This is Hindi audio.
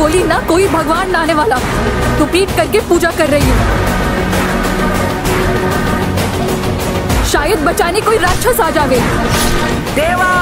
बोली ना कोई भगवान आने वाला, तो पीट करके पूजा कर रही हूँ। शायद बचाने कोई राक्षस आ जावे। देवा